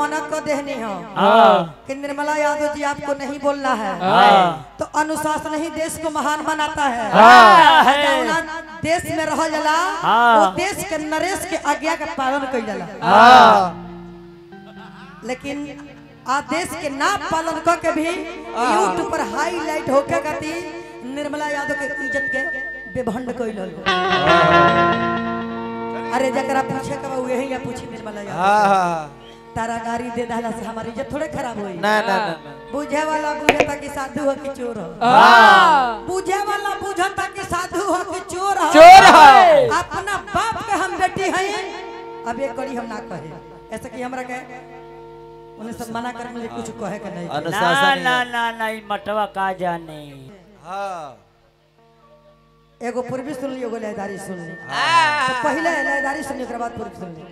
मना कर देनी हो कि निर्मला यादव जी आपको नहीं बोलना है, तो अनुशासन ही देश को महान बनाता है। देश में रह जला वो देश के नरेश के आज्ञा का पालन कर जला, लेकिन आदेश के ना पालन करके भी यूट्यूब पर हाईलाइट होकर गति निर्मला यादव के इज्जत के बेभंड कोई लोग। अरे जरा पूछे कब हुए हैं या पूछी निर्मला यादव तारा गाड़ी दे दाला से हमारी इज्जत थोड़े खराब हुई। ना ना ना बुझे वाला बुझता कि साधु हो कि चोर हो, बुझे वाला बुझता कि साधु हो कि चोर हो। अपना बाप के हम बेटी हैं, अब एक कड़ी हम ना कहे ऐसा कि हमरा के उन्हें सब मना कर मुझे कुछ कहे के नहीं। ना ना ना मटवा का जाने। एगो पूर्वी सुन ली, एगो लयदारी सुन ली। तो पहले लयदारी सुनने के बाद पूर्वी सुन ली।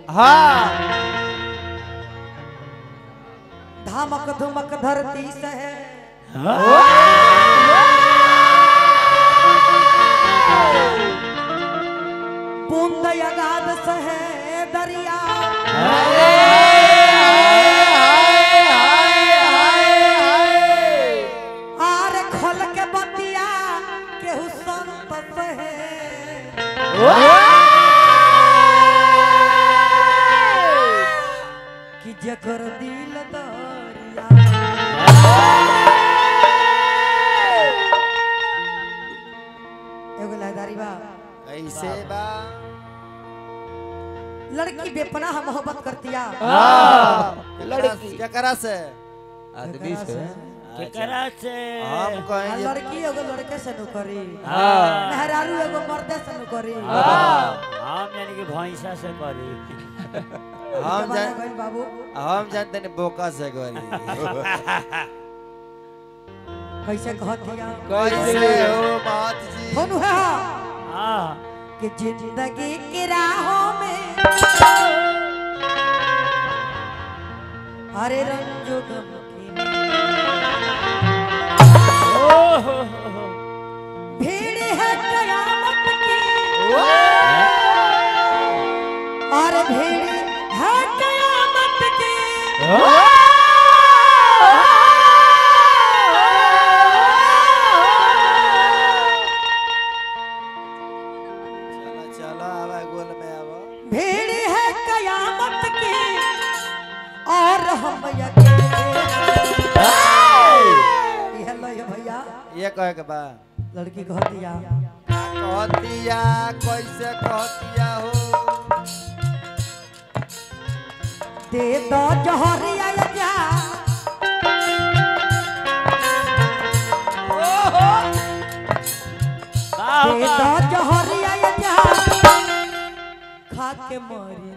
धामक धुमक धरती सहे बूंद यगाद सहे दरिया, आर खोल के बतिया केहू संत है कि जकर दिल दरिया। एगो लयदारी बा ऐसे बा लड़की बेपनाह मोहब्बत करतिया, लड़की जकरा से आदमी से केकरा से हम कहे लड़की एगो लड़के से नौकरी, मेहरारू एगो मर्दे से नौकरी, हम यानी कि भैंसा से करी, हम जान बाबू हम जानते ने बोका से करी। कैसे कहतिया कैसे हो बात जी होनु है हां कि जिंदगी की राहों में अरे रंजो गम भीड़ है कयामत की, और भीड़ है कयामत की चला चला आवा गोल में आवा, भीड़ है कयामत की और हम ये कहे के बा लड़की कहतिया कहतिया कैसे कहतिया हो दे दो जहरिया जा दे दो जहरिया जा खा के मरी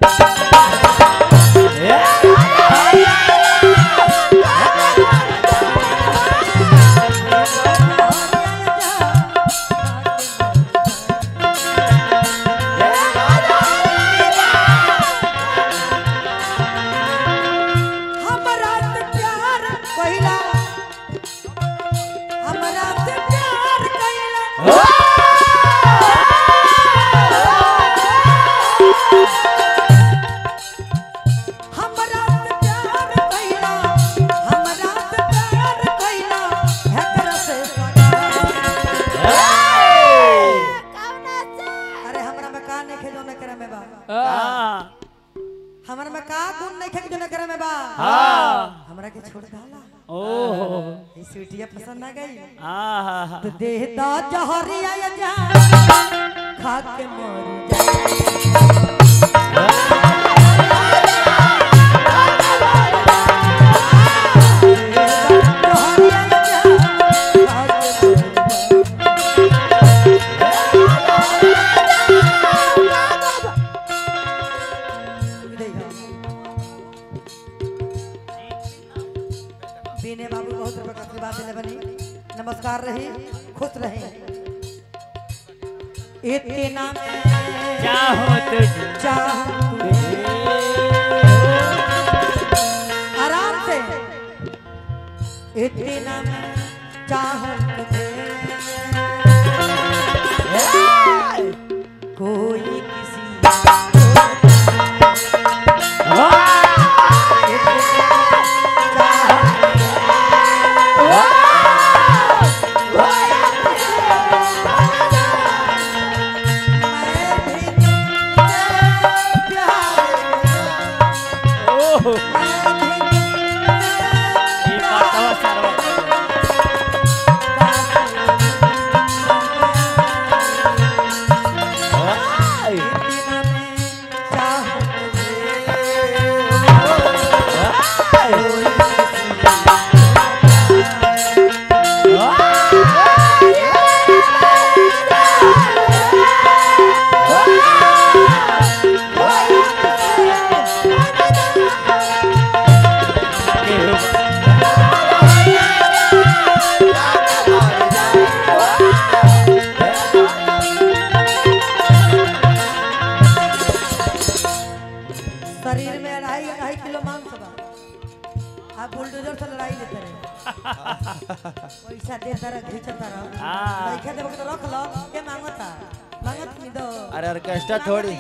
थोड़ी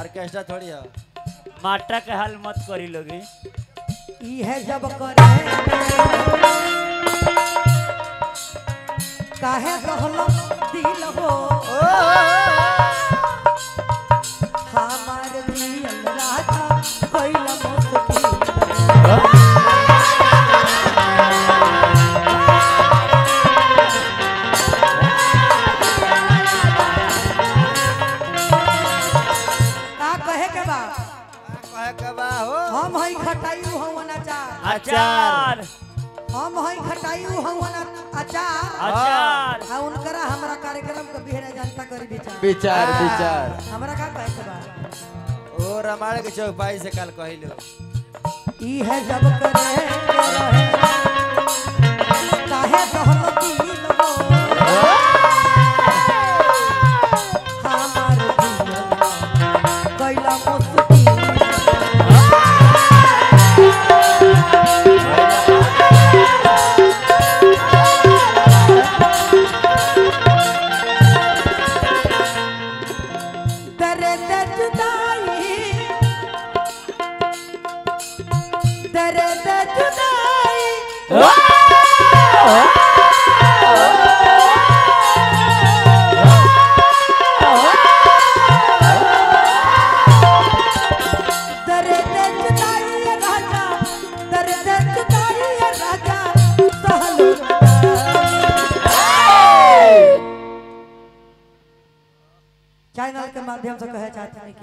ऑर्केस्ट्रा थोड़ी हो माटा के हाल मत करी लोगी ई है जब करे काहे रहलो दिल हो हमार दिल राधा कोइला मस्ती अचार हम हई खटाइयो हवन अचार अचार आ उनकरा हमरा कार्यक्रम के बिहरा जनता करी विचार विचार विचार हमरा का कहत बा ओ रमाड़ के चौपाई से काल कहिलो ई है जब करे रहे काहे कहलती लगो हमार दिल कैला मस्ती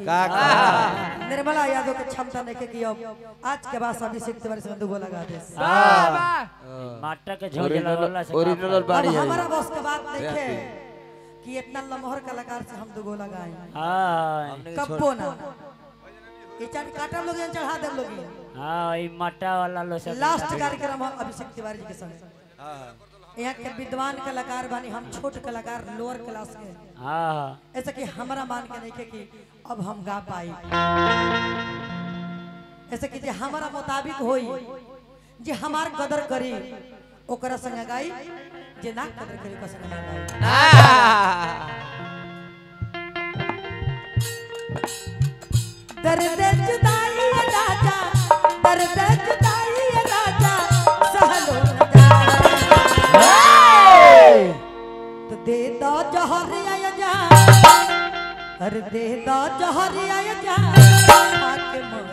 निर्मला यादव के क्षमता नहीं के आज के बाद अभिषेक तिवारी से दुगोला लगा दे माटा के झोल वाला से ओरिजिनल बाड़ी है हमारा बॉस के बात नहीं है कि इतना लमहर कलाकार से हम दुगोला गाएं हां कब्बो ना ये चट काटा लोग चढ़ा दे लोग हां ई माटा वाला लो से लास्ट कार्यक्रम अभिषेक तिवारी के संग हां यहाँ के विद्वान कलाकार बानी हम छोट कलाकार लोअर क्लास के ऐसा कि हमारा मान के नहीं कि अब हम गा पाई ऐसा कि जे हमारा मुताबिक होई जे हमार कदर करी ओकरा संग गाई जे ना कदर करी ओकरा संग ना गाई दर्द जुदाई राजा दर्द जुदाई राजा सहलो दे दो जहरिया जा हर दे दो जहरिया जा आके मोर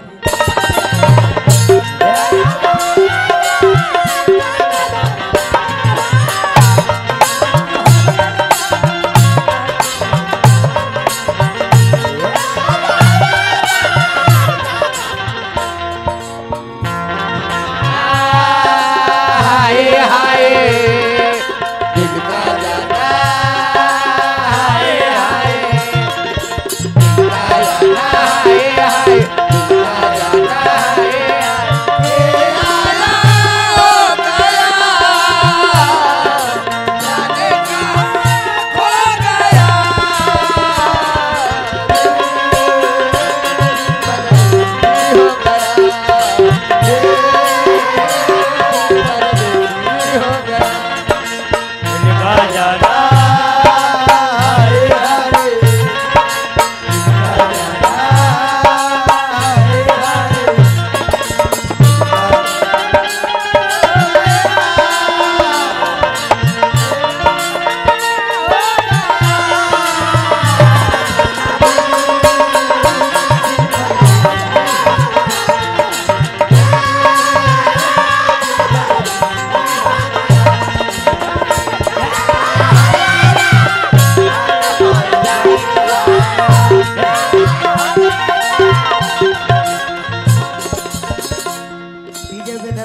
हाय हाय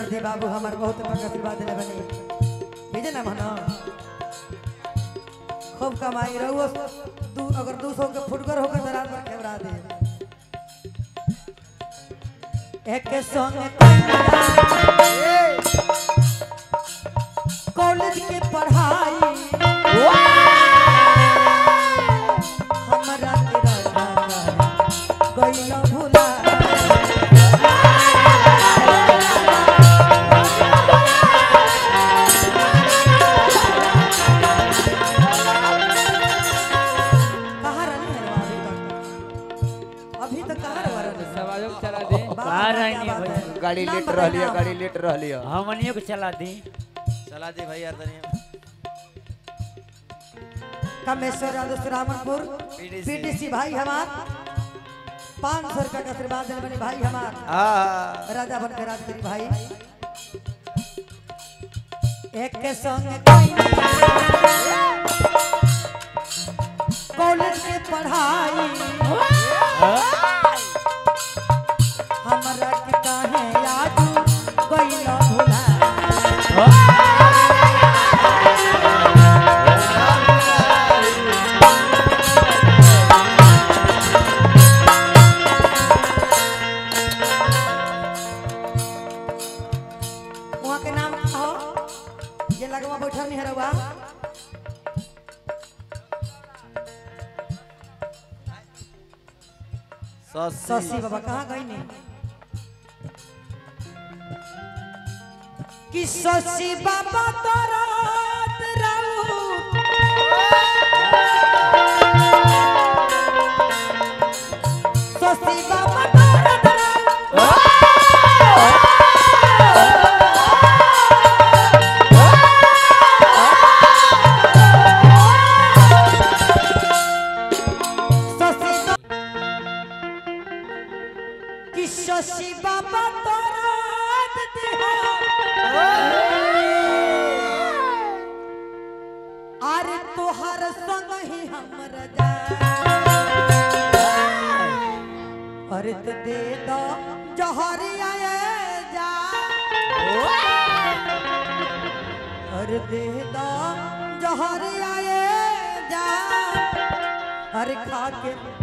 समझे बाबू हमारे बहुत आशीर्वाद दिले बने भेजे ना मना खूब कमाई रहो तू अगर 200 के फुटकर होकर दरार पर कैमरा दे एक संग कॉलेज के पढ़ाई हमरा तेरा गईला भूला गाड़ी लेट रह लिया हमनियो के चला दे भाई यार तनी कमेश्वर यादव रामनपुर पीटीसी भाई हमार 500 रुपया का आशीर्वाद देने बने भाई हमार हां राजा बन के राज करी भाई एक के संग कॉलेज के पढ़ाई हमरा किता है याद कोई ना भुला ससी बाबा कहाँ गई नहीं कि ससी बाबा तो रात रहू ससी बाबा तो रात हर खा के